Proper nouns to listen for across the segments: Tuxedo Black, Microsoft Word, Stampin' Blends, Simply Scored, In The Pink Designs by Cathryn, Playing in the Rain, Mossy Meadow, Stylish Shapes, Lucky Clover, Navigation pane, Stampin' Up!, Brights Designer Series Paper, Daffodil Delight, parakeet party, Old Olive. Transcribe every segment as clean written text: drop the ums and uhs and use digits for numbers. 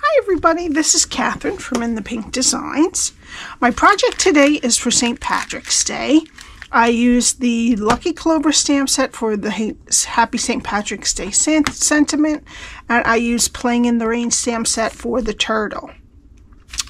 Hi everybody, this is Cathryn from In The Pink Designs. My project today is for St. Patrick's Day. I used the Lucky Clover stamp set for the Happy St. Patrick's Day sentiment, and I used Playing in the Rain stamp set for the turtle.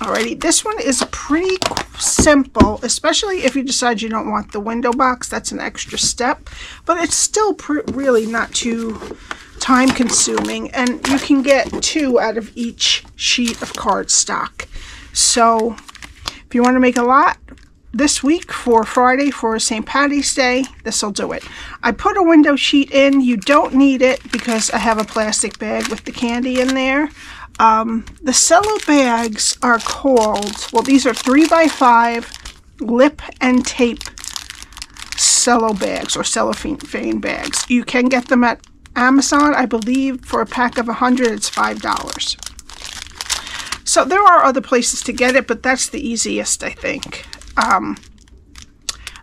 Alrighty, this one is pretty simple, especially if you decide you don't want the window box. That's an extra step, but it's still really not too time consuming, and you can get two out of each sheet of cardstock. So if you want to make a lot this week for Friday for St. Patty's Day, this will do it. I put a window sheet in. You don't need it because I have a plastic bag with the candy in there. The cello bags are called, well, these are 3x5 lip and tape cello bags or cellophane bags. You can get them at Amazon, I believe, for a pack of 100, it's $5. So there are other places to get it, but that's the easiest, I think.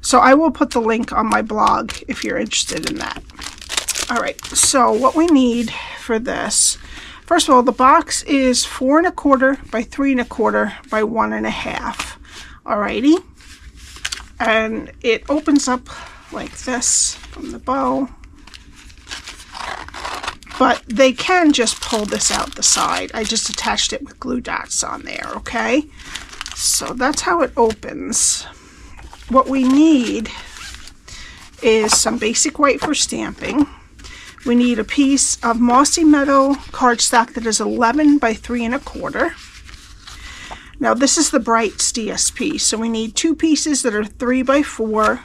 So I will put the link on my blog if you're interested in that. All right, so what we need for this, first of all, the box is 4 1/4 by 3 1/4 by 1 1/2. Alrighty. And it opens up like this from the bow. But they can just pull this out the side. I just attached it with glue dots on there, okay? So that's how it opens. What we need is some basic white for stamping. We need a piece of Mossy Meadow cardstock that is 11 by 3 1/4. Now this is the Brights DSP, so we need two pieces that are 3 by 4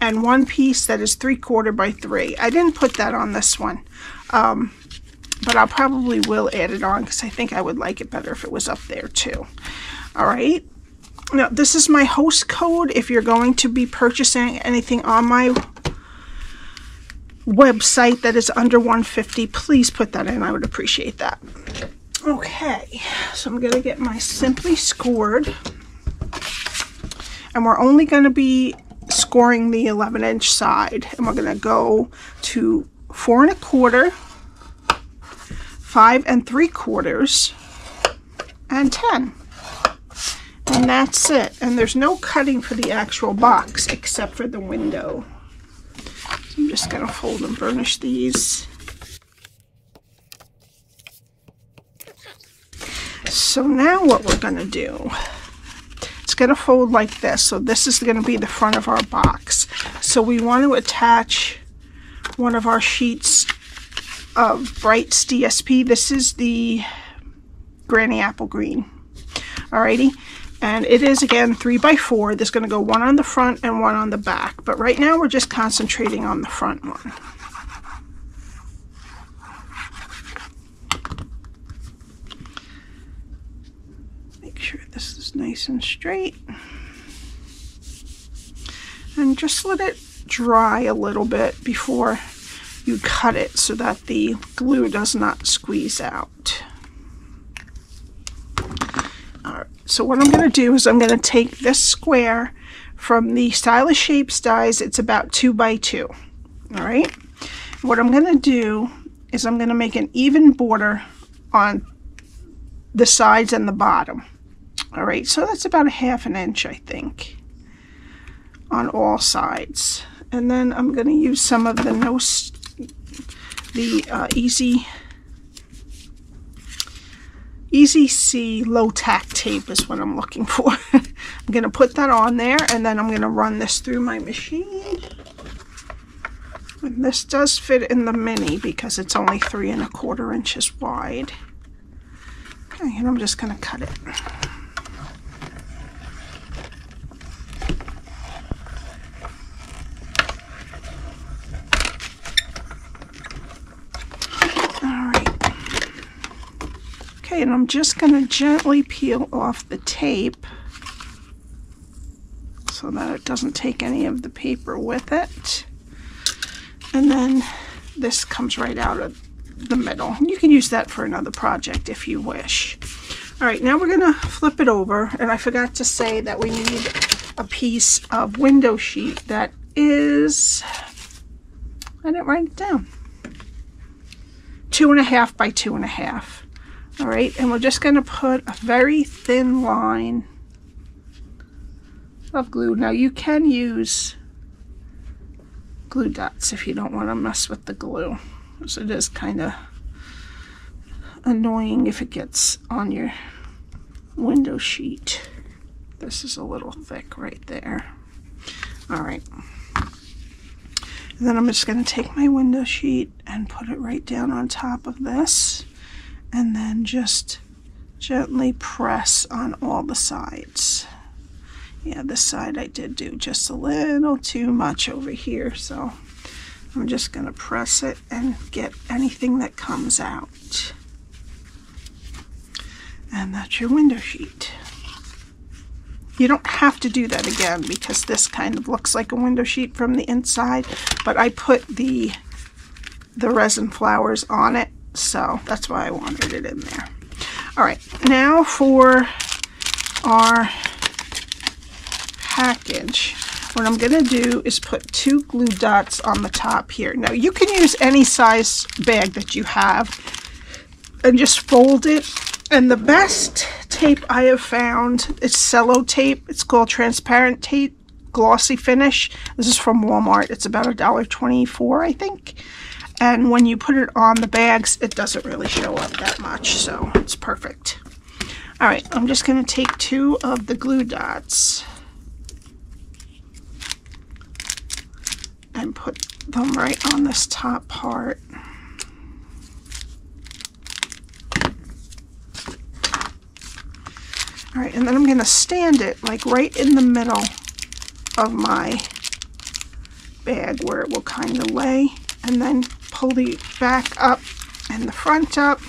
and one piece that is 3/4 by 3. I didn't put that on this one, but I probably will add it on because I think I would like it better if it was up there too. All right. Now this is my host code if you're going to be purchasing anything on my website that is under 150, please put that in. I would appreciate that. Okay, so I'm gonna get my Simply Scored, and we're only gonna be scoring the 11-inch side, and we're gonna go to 4 1/4, 5 3/4, and 10. And that's it. And there's no cutting for the actual box except for the window. I'm just going to fold and burnish these. So now what we're going to do, it's going to fold like this. So this is going to be the front of our box. So we want to attach one of our sheets of Brights DSP. This is the Granny Apple Green. Alrighty. And it is, again, 3 by 4. There's going to go one on the front and one on the back. But right now, we're just concentrating on the front one. Make sure this is nice and straight. And just let it dry a little bit before you cut it so that the glue does not squeeze out. So what I'm going to do is I'm going to take this square from the Stylish Shapes dies. It's about 2 by 2. All right. What I'm going to do is I'm going to make an even border on the sides and the bottom. All right. So that's about 1/2 inch, I think, on all sides. And then I'm going to use some of the Easy C low tack tape is what I'm looking for. I'm going to put that on there, and then I'm going to run this through my machine. And this does fit in the mini because it's only 3 1/4 inches wide. Okay, and I'm just going to cut it. And I'm just going to gently peel off the tape so that it doesn't take any of the paper with it. And then this comes right out of the middle. You can use that for another project if you wish. All right, now we're going to flip it over. And I forgot to say that we need a piece of window sheet that is, I didn't write it down, 2 1/2 by 2 1/2. All right, and we're just going to put a very thin line of glue. Now you can use glue dots if you don't want to mess with the glue, because it is kind of annoying if it gets on your window sheet. This is a little thick right there. All right. And then I'm just going to take my window sheet and put it right down on top of this, and then just gently press on all the sides. Yeah, this side I did do just a little too much over here, so I'm just going to press it and get anything that comes out. And that's your window sheet. You don't have to do that again because this kind of looks like a window sheet from the inside, but I put the resin flowers on it, so that's why I wanted it in there. All right, now for our package, what I'm going to do is put two glue dots on the top here. Now you can use any size bag that you have and just fold it, and the best tape I have found is cello tape. It's called transparent tape, glossy finish. This is from Walmart. It's about $1.24, I think, and when you put it on the bags it doesn't really show up that much, so it's perfect. All right, I'm just going to take two of the glue dots and put them right on this top part. All right, and then I'm going to stand it like right in the middle of my bag where it will kind of lay, and then pull the back up and the front up,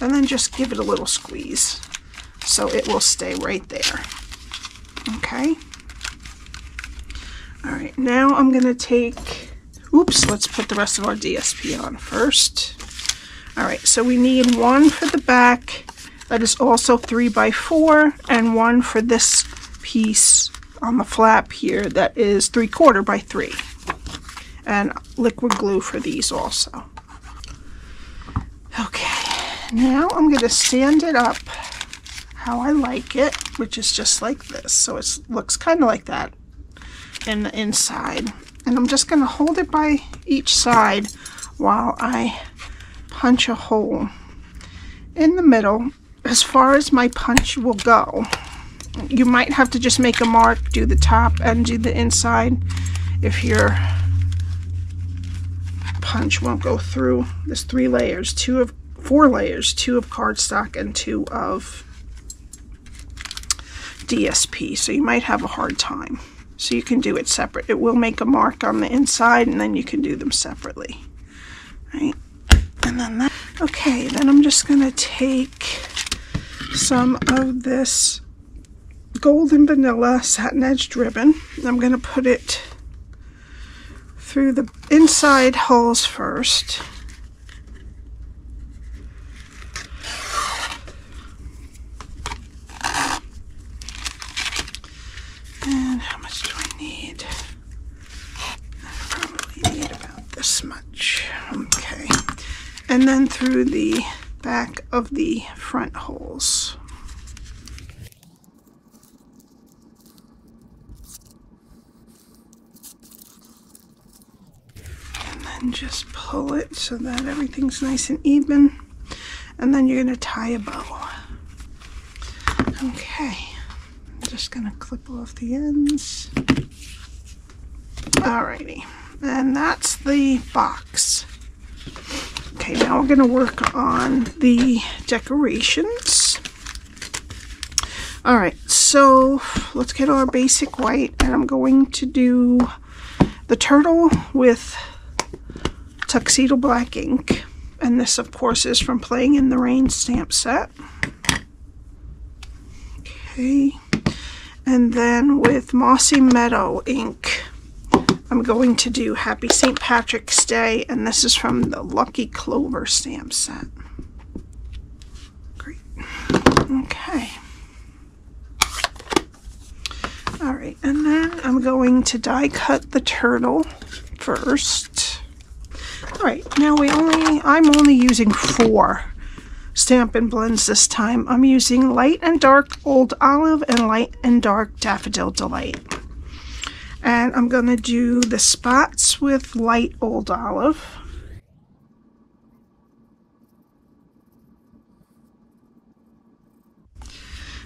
and then just give it a little squeeze so it will stay right there. Okay. All right, now I'm going to take, oops, let's put the rest of our DSP on first. All right, so we need one for the back that is also 3x4, and one for this piece on the flap here that is 3/4 by 3, and liquid glue for these also. Okay, now I'm going to stand it up how I like it, which is just like this, so it looks kind of like that in the inside, and I'm just going to hold it by each side while I punch a hole in the middle as far as my punch will go. You might have to just make a mark, do the top and do the inside if your punch won't go through. There's 3 layers, 4 layers, 2 of cardstock and 2 of DSP, so you might have a hard time. So you can do it separate. It will make a mark on the inside, and then you can do them separately. Right? And then that. Okay, then I'm just going to take some of this golden vanilla satin edged ribbon. I'm going to put it through the inside holes first. And how much do I need? I probably need about this much. Okay. And then through the back of the front holes. And then just pull it so that everything's nice and even. And then you're going to tie a bow. Okay. Just gonna clip off the ends. Alrighty, and that's the box. Okay, now we're gonna work on the decorations. Alright, so let's get our basic white, and I'm going to do the turtle with Tuxedo Black ink, and this of course is from Playing in the Rain stamp set. Okay. And then with Mossy Meadow ink, I'm going to do Happy St. Patrick's Day, and this is from the Lucky Clover stamp set. Great. Okay. All right, and then I'm going to die cut the turtle first. All right, now I'm only using 4 Stampin' Blends this time. I'm using light and dark Old Olive and light and dark Daffodil Delight. And I'm going to do the spots with light Old Olive.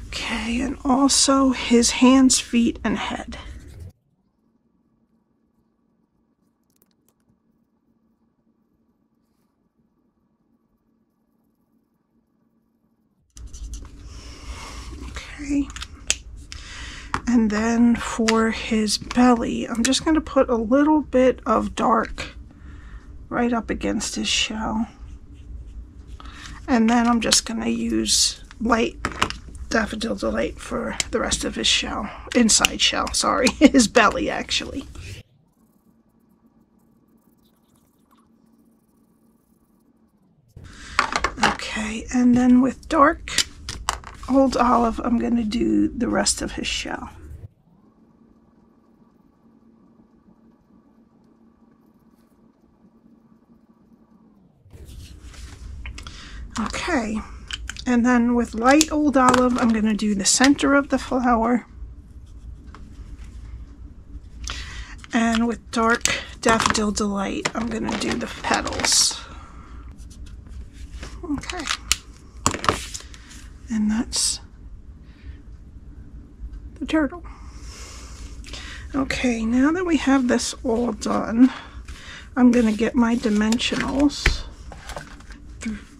Okay, and also his hands, feet, and head. And then for his belly, I'm just going to put a little bit of dark right up against his shell. And then I'm just going to use light Daffodil Delight for the rest of his shell, inside shell, sorry, his belly actually. Okay, and then with dark Old Olive, I'm going to do the rest of his shell. Okay, and then with light Old Olive, I'm going to do the center of the flower. And with dark Daffodil Delight, I'm going to do the petals. Okay. And that's the turtle. Okay, now that we have this all done, I'm going to get my dimensionals.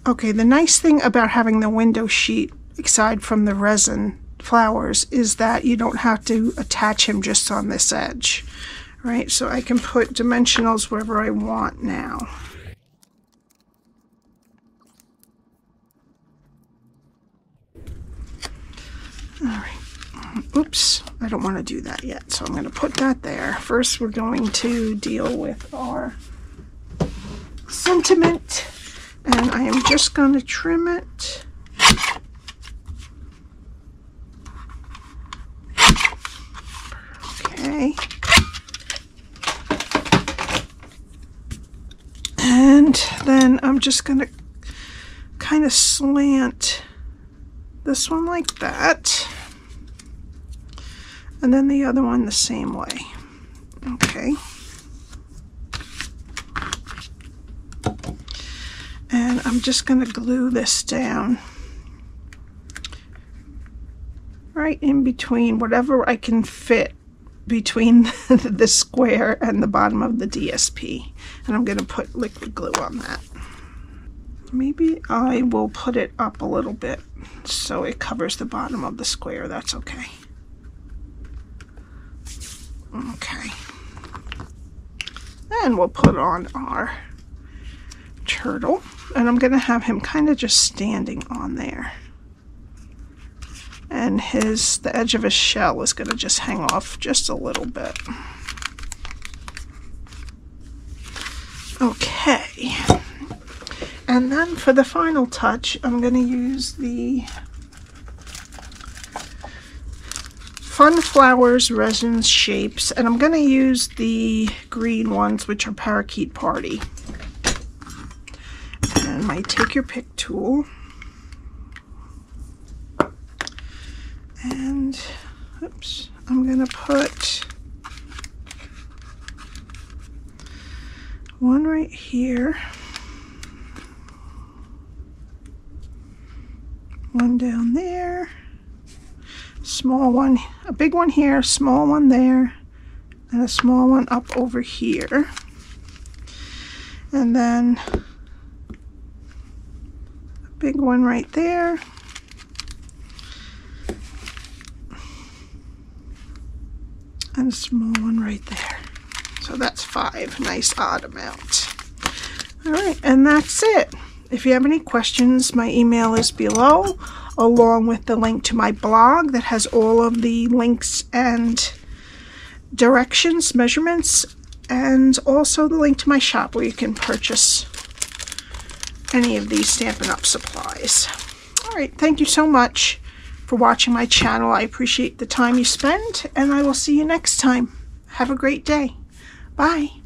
Okay, the nice thing about having the window sheet, aside from the resin flowers, is that you don't have to attach him just on this edge. Right, so I can put dimensionals wherever I want now. Alright, oops, I don't want to do that yet, so I'm going to put that there. First we're going to deal with our sentiment, and I am just going to trim it. Okay. And then I'm just going to kind of slant this one like that, and then the other one the same way. Okay, and I'm just going to glue this down right in between whatever I can fit between the square and the bottom of the DSP, and I'm going to put liquid glue on that. Maybe I will put it up a little bit so it covers the bottom of the square. That's okay. Okay. Then we'll put on our turtle. And I'm going to have him kind of just standing on there. And the edge of his shell is going to just hang off just a little bit. Okay. And then for the final touch, I'm going to use the Fun Flowers Resin Shapes, and I'm going to use the green ones, which are Parakeet Party. And my Take Your Pick tool. And, oops, I'm going to put one right here. One down there, small one, a big one here, small one there, and a small one up over here. And then a big one right there. And a small one right there. So that's five, nice odd amount. All right, and that's it. If you have any questions, my email is below, along with the link to my blog that has all of the links and directions, measurements, and also the link to my shop where you can purchase any of these Stampin' Up! Supplies. All right, thank you so much for watching my channel. I appreciate the time you spend, and I will see you next time. Have a great day. Bye.